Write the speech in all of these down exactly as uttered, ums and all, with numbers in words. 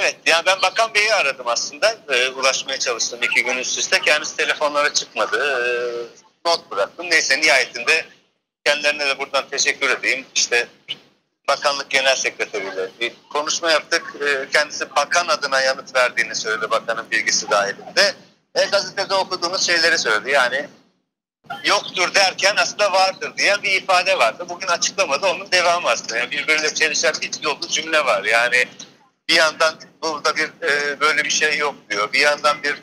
Evet, yani ben Bakan Bey'i aradım aslında, e, ulaşmaya çalıştım iki gün üst üste. Kendisi telefonlara çıkmadı, e, not bıraktım. Neyse, nihayetinde kendilerine de buradan teşekkür edeyim. İşte Bakanlık Genel Sekreteriyle bir konuşma yaptık. E, kendisi bakan adına yanıt verdiğini söyledi, bakanın bilgisi dahilinde. E, gazetede okuduğumuz şeyleri söyledi. Yani yoktur derken aslında vardır diye bir ifade vardı. Bugün açıklamadı, onun devamı aslında. Yani birbiriyle çelişen bir dolu cümle var. Yani bir yandan burada bir e, böyle bir şey yok diyor. Bir yandan bir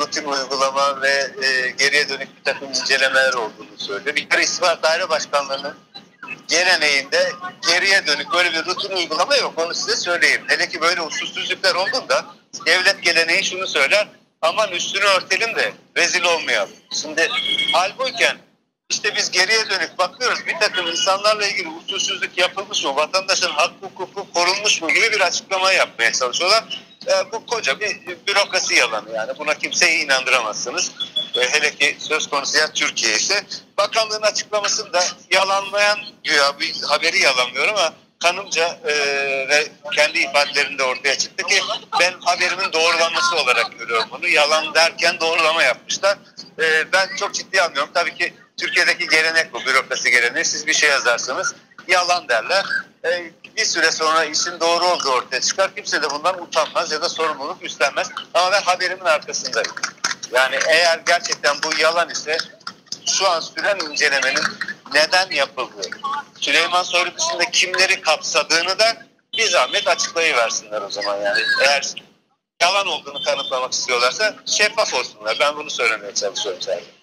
rutin uygulama ve e, geriye dönük bir takım incelemeler olduğunu söylüyor. Bir kere istihbarat daire başkanlarının geleneğinde geriye dönük böyle bir rutin uygulama yok. Onu size söyleyeyim. Hele ki böyle usulsüzlükler olduğunda devlet geleneği şunu söyler: aman üstünü örtelim de rezil olmayalım. Şimdi hal buyken işte biz geriye dönük bakıyoruz, bir takım insanlarla ilgili usulsüzlük yapılmış mı, vatandaşın hakkı hukuku korunmuş mu gibi bir açıklama yapmaya çalışıyorlar. E, bu koca bir bürokrasi yalanı, yani buna kimseyi inandıramazsınız. E, hele ki söz konusu ya Türkiye ise. Bakanlığın açıklamasını da yalanlayan, güya bir haberi yalanlıyor ama kanımca e, ve kendi ifadelerinde ortaya çıktı ki ben haberimin doğrulanması olarak görüyorum bunu. Yalan derken doğrulama yapmışlar. E, ben çok ciddi almıyorum. Tabii ki Türkiye'deki gelenek bu, bürokrasi geleneği. Siz bir şey yazarsanız yalan derler. E, bir süre sonra işin doğru olduğu ortaya çıkar. Kimse de bundan utanmaz ya da sorumluluk üstlenmez. Ama ben haberimin arkasındayım. Yani eğer gerçekten bu yalan ise şu an süren incelemenin neden yapıldığı, Süleyman Soylu dışında kimleri kapsadığını da bir zahmet açıklayıversinler o zaman yani. Eğer yalan olduğunu kanıtlamak istiyorlarsa şeffaf olsunlar. Ben bunu söylemeye çalışıyorum sadece.